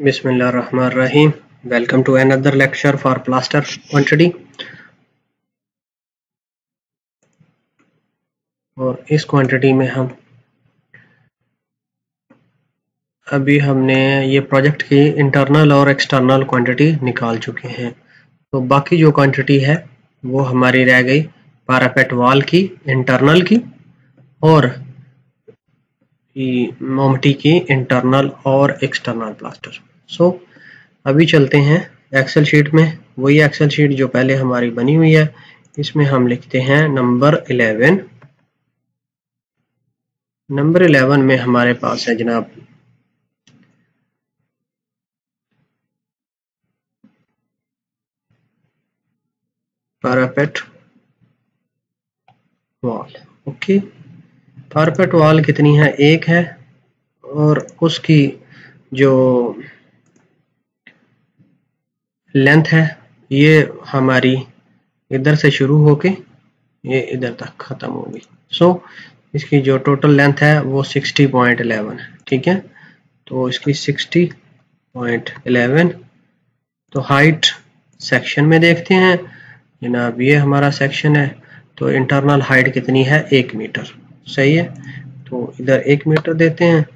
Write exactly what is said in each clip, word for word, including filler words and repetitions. Bismillahirrahmanirrahim. Welcome to another lecture for plaster quantity. और इस quantity में हम अभी हमने ये प्रोजेक्ट की इंटरनल और एक्सटर्नल क्वांटिटी निकाल चुके हैं, तो बाकी जो क्वांटिटी है वो हमारी रह गई पारापेट वाल की इंटरनल की और मोमटी की इंटरनल और एक्सटर्नल प्लास्टर। सो अभी चलते हैं एक्सेल शीट में, वही एक्सेल शीट जो पहले हमारी बनी हुई है, इसमें हम लिखते हैं नंबर इलेवन। नंबर इलेवन में हमारे पास है जनाब parapet wall. Okay, parapet wall कितनी है? एक है, और उसकी जो लेंथ है ये हमारी इधर से शुरू होके ये इधर तक खत्म होगी। सो इसकी जो टोटल लेंथ है वो सिक्सटी पॉइंट इलेवन है, ठीक है। तो इसकी सिक्सटी पॉइंट इलेवन। तो हाइट सेक्शन में देखते हैं जनाब, ये हमारा सेक्शन है, तो इंटरनल हाइट कितनी है? एक मीटर, सही है। तो इधर एक मीटर देते हैं।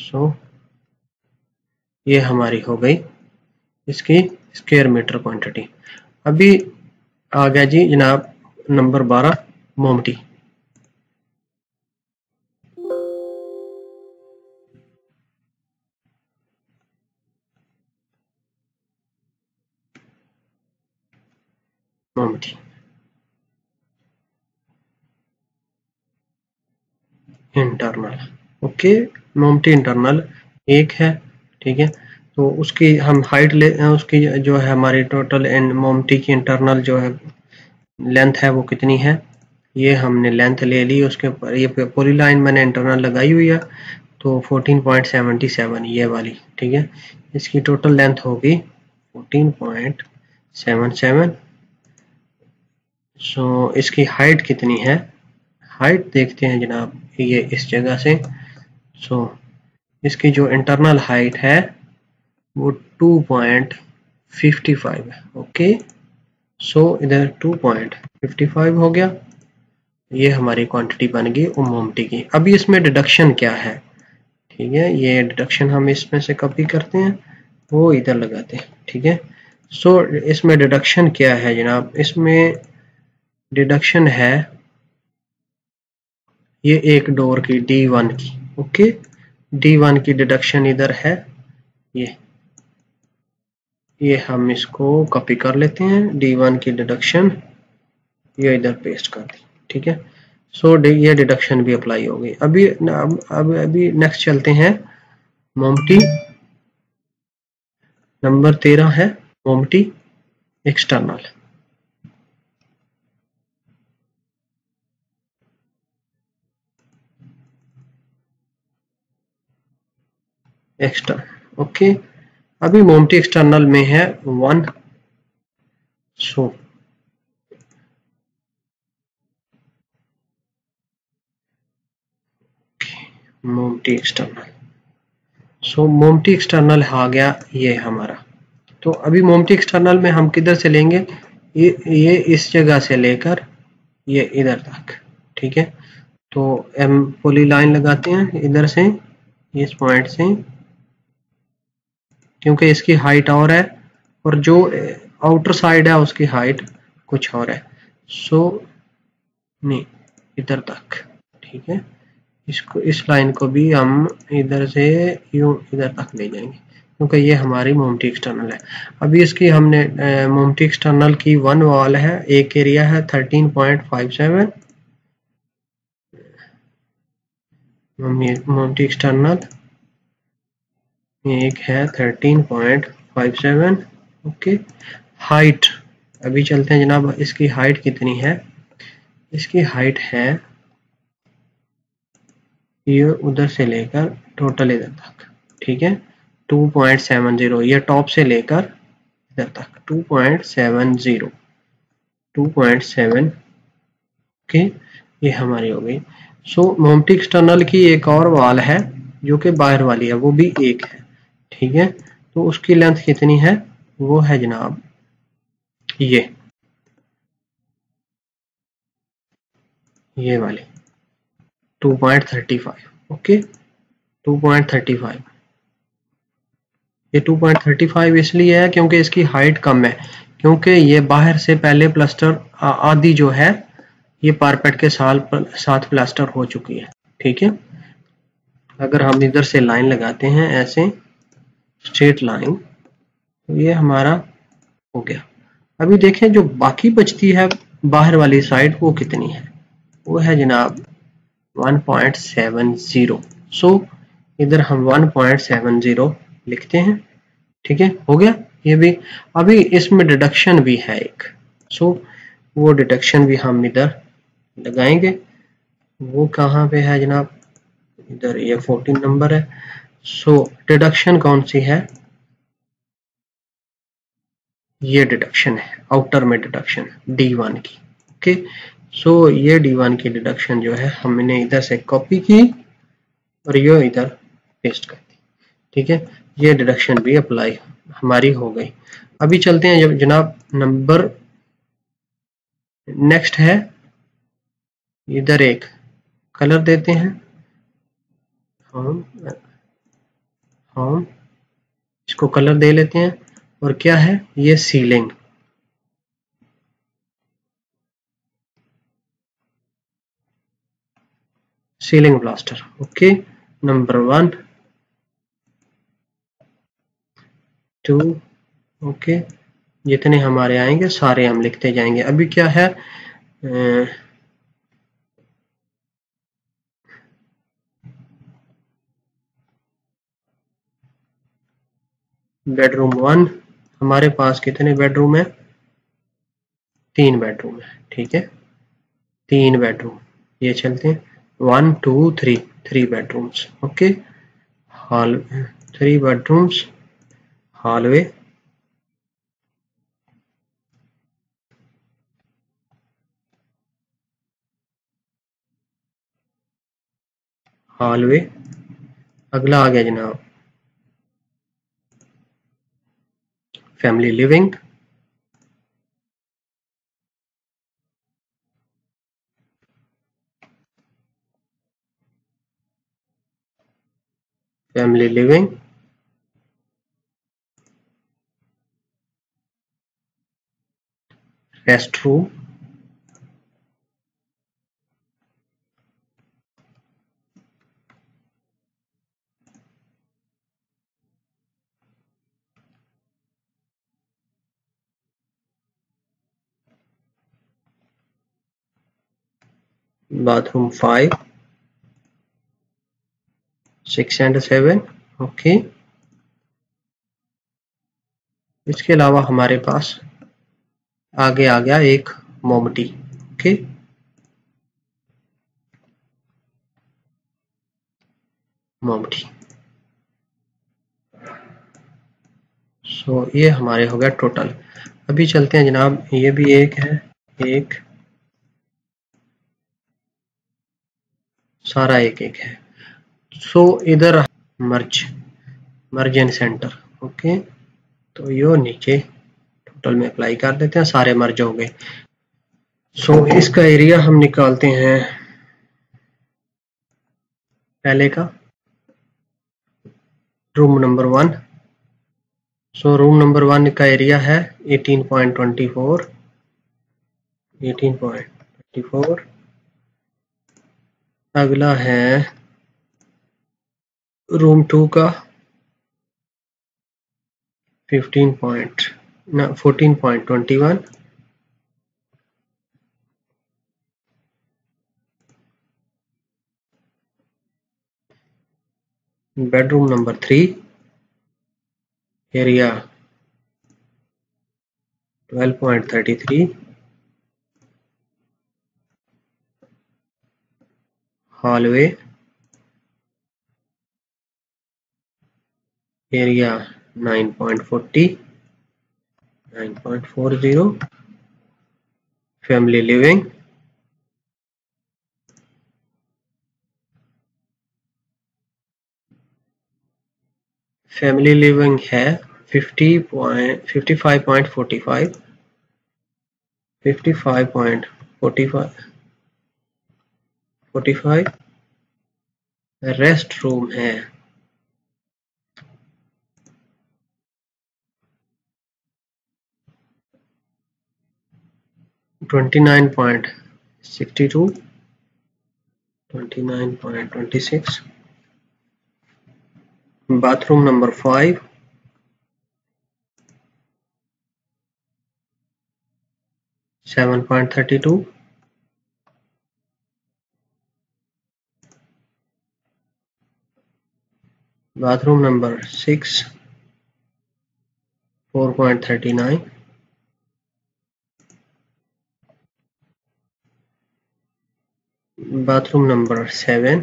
सो ये हमारी हो गई इसकी स्क्वायर मीटर क्वांटिटी। अभी आ गया जी जनाब नंबर बारह मोमटी। मोमटी इंटरनल, ओके, मोमटी इंटरनल एक है, ठीक है। तो उसकी हम हाइट ले, उसकी जो है हमारी टोटल एंड मोमटी की इंटरनल जो है लेंथ है वो कितनी है? ये हमने लेंथ ले ली, उसके ऊपर ये पूरी लाइन मैंने इंटरनल लगाई हुई है, तो फोर्टीन पॉइंट सेवन सेवन ये वाली, ठीक है। इसकी टोटल लेंथ होगी fourteen point seven seven. So इसकी हाइट कितनी है? हाइट देखते हैं जनाब, ये इस जगह से। सो इसकी जो इंटरनल हाइट है वो टू पॉइंट फिफ्टी फाइव है, ओके। सो इधर टू पॉइंट फिफ्टी फाइव हो गया, ये हमारी क्वांटिटी बन गई मोमटी की। अभी इसमें डिडक्शन क्या है, ठीक है, ये डिडक्शन हम इसमें से कॉपी करते हैं, वो इधर लगाते हैं, ठीक है। सो इसमें डिडक्शन क्या है जनाब? इसमें डिडक्शन है ये एक डोर की डी वन की, ओके। डी वन की डिडक्शन इधर है, ये ये हम इसको कॉपी कर लेते हैं, डी वन की डिडक्शन ये इधर पेस्ट कर दी, ठीक है। सो so, ये डिडक्शन भी अप्लाई हो गई। अभी अब अभी, अभी नेक्स्ट चलते हैं मोमटी। नंबर तेरह है मोमटी एक्सटर्नल। External, okay. अभी मोमटी एक्सटर्नल में है वन। सो मोमटी एक्सटर्नल, सो मोमटी एक्सटर्नल आ गया ये हमारा। तो अभी मोमटी एक्सटर्नल में हम किधर से लेंगे? ये ये इस जगह से लेकर ये इधर तक, ठीक है। तो एम पॉली लाइन लगाते हैं इधर से, इस पॉइंट से, क्योंकि इसकी हाइट और है और जो आउटर साइड है उसकी हाइट कुछ और है। सो नहीं, इधर तक, ठीक है। इसको इस लाइन को भी हम इधर से यूं इधर तक ले जाएंगे, क्योंकि ये हमारी मोमटी एक्सटर्नल है। अभी इसकी हमने मोमटी एक्सटर्नल की वन वॉल है, एक एरिया है थर्टीन पॉइंट फाइव सेवन। मोमटी एक्सटर्नल एक है thirteen point five seven, okay. Height अभी चलते हैं जनाब, इसकी हाइट कितनी है? इसकी हाइट है ये उधर से लेकर टोटल इधर तक, ठीक है, टू पॉइंट सेवन जीरो। ये टॉप से लेकर इधर तक two point seven zero, two point seven, okay, ये हमारी हो गई। सो मोमटी एक्सटर्नल की एक और वाल है जो कि बाहर वाली है, वो भी एक है, ठीक है। तो उसकी लेंथ कितनी है, वो है जनाब ये ये वाले two point thirty five. Okay two point thirty five, ये टू पॉइंट थर्टी फाइव इसलिए है क्योंकि इसकी हाइट कम है, क्योंकि ये बाहर से पहले प्लास्टर आदि जो है ये पारपेट के साथ साथ प्लास्टर हो चुकी है। ठीक है, अगर हम इधर से लाइन लगाते हैं ऐसे स्ट्रेट लाइन, तो ये हमारा हो गया। अभी देखें जो बाकी बचती है बाहर वाली साइड वो कितनी है, वो है जनाब one point seven zero. So इधर हम वन पॉइंट सेवन जीरो लिखते हैं। ठीक है, हो गया ये भी। अभी इसमें डिडक्शन भी है एक, सो वो डिडक्शन भी हम इधर लगाएंगे। वो कहाँ पे है जनाब, इधर ये फोर्टीन नंबर है। सो डिडक्शन कौन सी है, ये डिडक्शन है, आउटर में डिडक्शन डी वन की। ओके सो ये डी वन की डिडक्शन जो है हमने इधर से कॉपी की और ये इधर पेस्ट कर दी। ठीक है, ये डिडक्शन भी अप्लाई हमारी हो गई। अभी चलते हैं जब जनाब नंबर नेक्स्ट है, इधर एक कलर देते हैं हम हम इसको कलर दे लेते हैं। और क्या है ये, ceiling. Ceiling plaster. Okay number one two, okay जितने हमारे आएंगे सारे हम लिखते जाएंगे। अभी क्या है ए, बेडरूम वन, हमारे पास कितने बेडरूम है, तीन बेडरूम है। ठीक है, तीन बेडरूम, ये चलते हैं one two three, three bedrooms. Okay hall, three bedrooms, hallway, hallway. अगला आ गया जनाब family living, family living rest room, bathroom five, six and seven, okay। इसके अलावा हमारे पास आगे आ गया एक मोमटी। Okay okay? मोमटी। सो so, ये हमारे हो गया टोटल। अभी चलते हैं जनाब, ये भी एक है, एक सारा एक एक है। सो so, इधर merge merge and centre. Okay तो यो नीचे टोटल में अप्लाई कर देते हैं, सारे मर्ज हो गए। सो so, इसका एरिया हम निकालते हैं पहले का room number one. So so, room number one का एरिया है eighteen point two four, eighteen point two four. अगला है रूम टू का फिफ्टीन पॉइंट ना fourteen point twenty one. Bedroom number three area twelve point thirty three. Hallway area nine point forty, nine point forty. Family living family living है fifty point fifty five point forty five, fifty five point forty five, rest room है twenty nine point sixty two, twenty nine point twenty six, bathroom number five seven point thirty two, bathroom number six four point thirty nine, bathroom number seven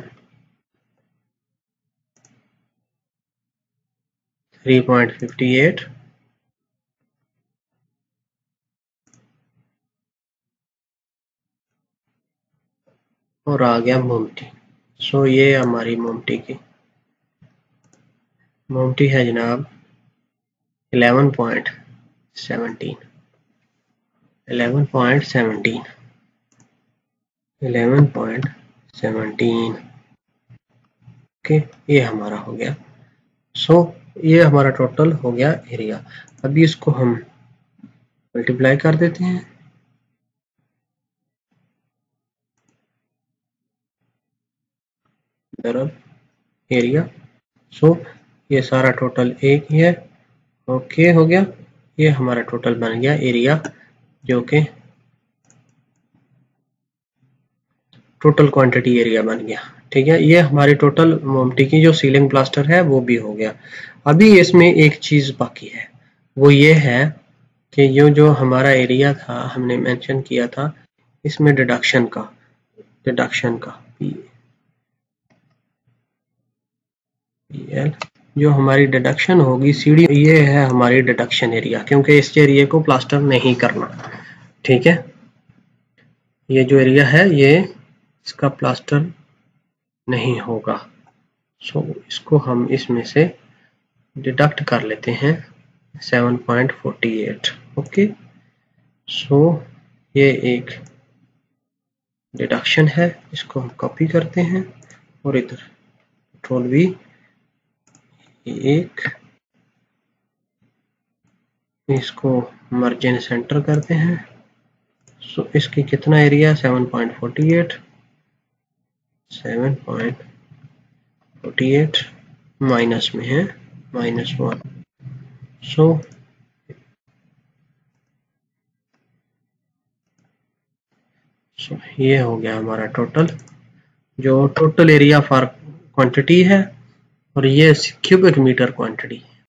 three point five eight, और आ गया मोमटी। सो ये हमारी मोमटी की मोमटी है जनाब eleven point seventeen, eleven point seventeen. Okay, ये हमारा हो गया। सो so, ये हमारा टोटल हो गया एरिया। अभी इसको हम मल्टीप्लाई कर देते हैं। दरअसल एरिया सो so, ये सारा टोटल एक ही है। ओके okay, हो गया। ये हमारा टोटल बन गया एरिया, जो कि टोटल क्वांटिटी एरिया बन गया। ठीक है, ये हमारी टोटल मोमटी की जो सीलिंग प्लास्टर है वो भी हो गया। अभी इसमें एक चीज बाकी है, वो ये है कि ये जो हमारा एरिया था हमने मेंशन किया था, इसमें डिडक्शन का डिडक्शन का पीएल जो हमारी डिडक्शन होगी सीढ़ी, ये है हमारी डिडक्शन एरिया, क्योंकि इस एरिया को प्लास्टर नहीं करना। ठीक है, ये जो एरिया है ये इसका प्लास्टर नहीं होगा। सो so, इसको हम इसमें से डिडक्ट कर लेते हैं seven point forty eight. Okay, so ये एक डिडक्शन है, इसको हम कॉपी करते हैं और इधर कंट्रोल वी, एक इसको मार्जिन सेंटर करते हैं। सो so, इसकी कितना area seven point forty eight, seven point forty eight minus में है माइनस वन। सो सो ये हो गया हमारा टोटल, जो टोटल एरिया फॉर क्वांटिटी है, और ये क्यूबिक मीटर क्वांटिटी